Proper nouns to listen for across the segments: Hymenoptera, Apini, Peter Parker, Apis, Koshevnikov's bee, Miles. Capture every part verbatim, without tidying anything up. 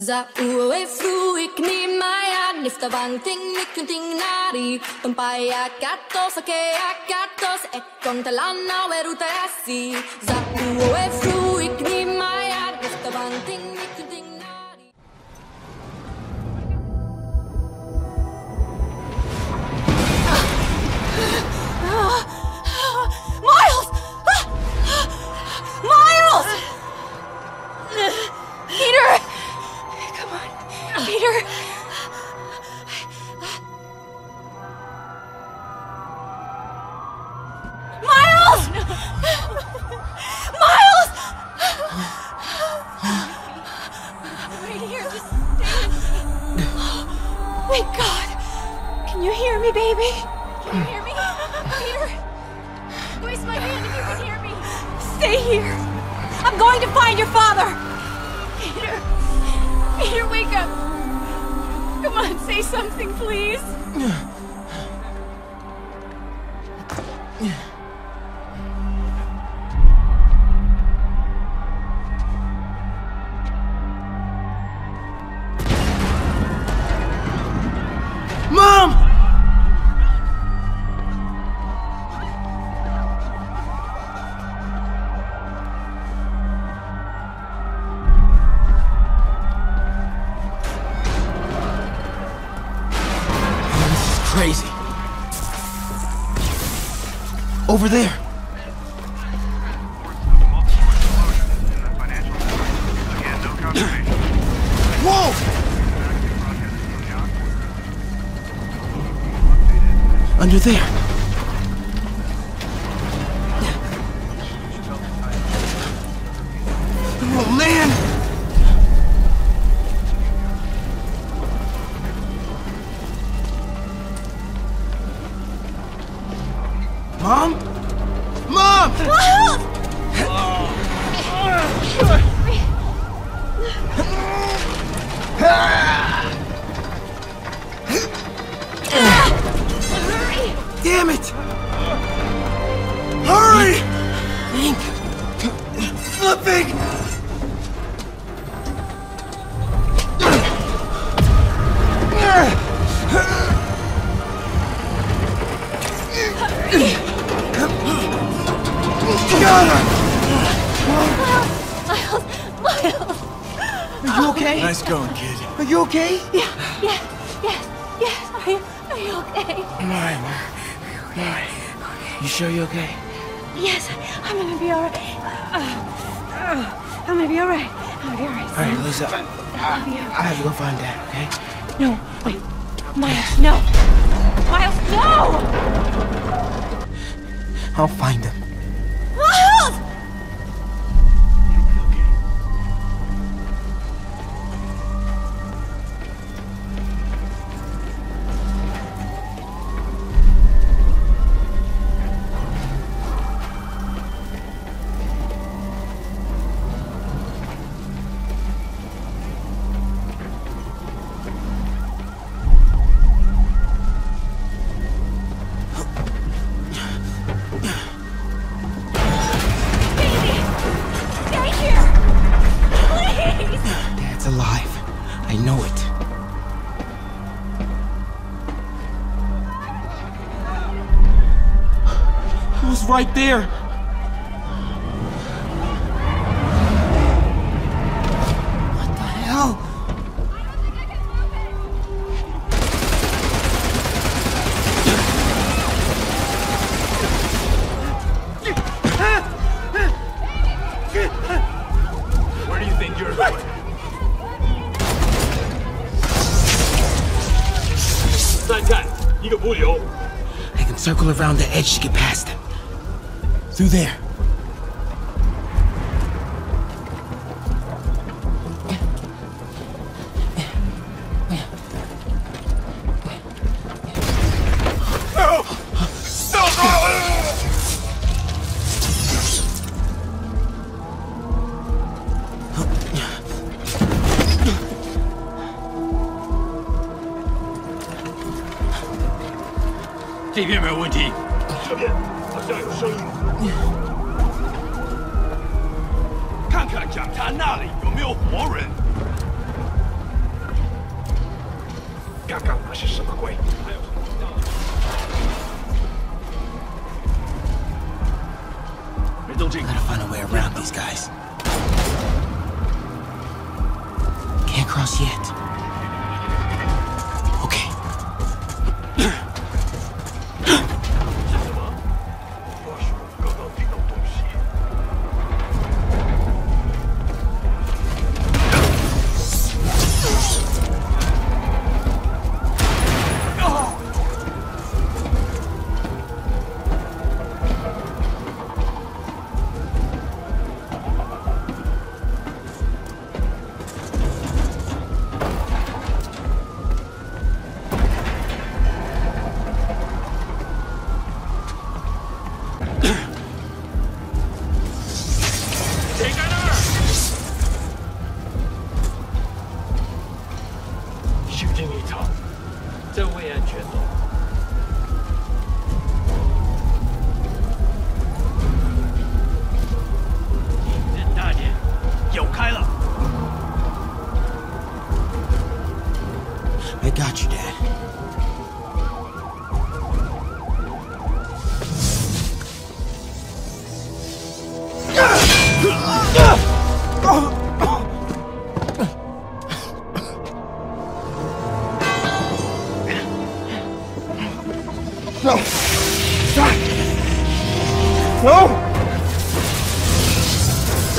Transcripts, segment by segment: Za uwe fruik ni maya niftavan ting nikunting nari Tumpaya katos akea katos ekon talana weruta yasi Za uwe fruik ni maya niftavan ting nikunting nari Miles! Miles! Peter! Peter! Miles! No. Miles! Right here, just stay with me. Thank God! Can you hear me, baby? Can you hear me? Peter! Squeeze my hand if you can hear me. Stay here. I'm going to find your father. Peter! Peter, wake up! Come on, say something, please. Mom! Crazy. Over there. Whoa! Under there. Mom? Mom! Miles! Damn it! Hurry! Ink! Flipping! Hurry! Got her! Miles! Miles! Are you okay? Nice going, kid. Are you okay? Yeah, yeah, yes, yes. Are you, are you okay? I'm alright, Mom. I'm alright. You sure you're okay? Yes, I'm gonna be alright. Uh, uh, I'm gonna be alright. I'm gonna be alright. Alright, Lisa. I, I have to go find Dad, okay? No, wait. Miles, no! Miles, no! I'll find him. Alive. I know it. It was right there. What the hell? Where do you think you're going? I can circle around the edge to get past him. Through there. No! No! No!这边没有问题，这边好像有声音。看看讲坛那里有没有活人。看干嘛是什么鬼？ I gotta find a way around these guys. Can't cross yet. Okay. I got you, Dad. No. Stop. No.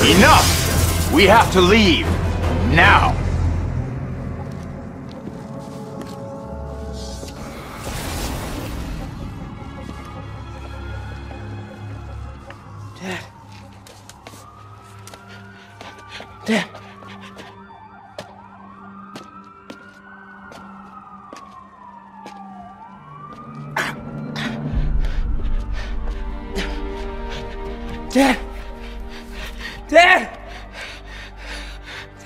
Enough. We have to leave now. Dad. Dad. Dad. Dad.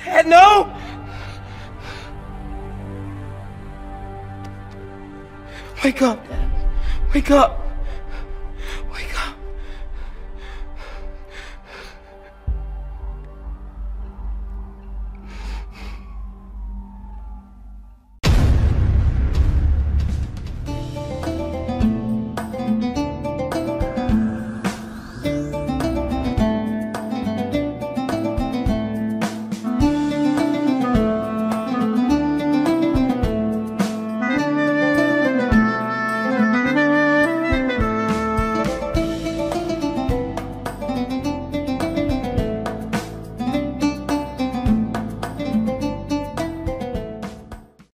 Dad, no. Wake up, Dad. Wake up.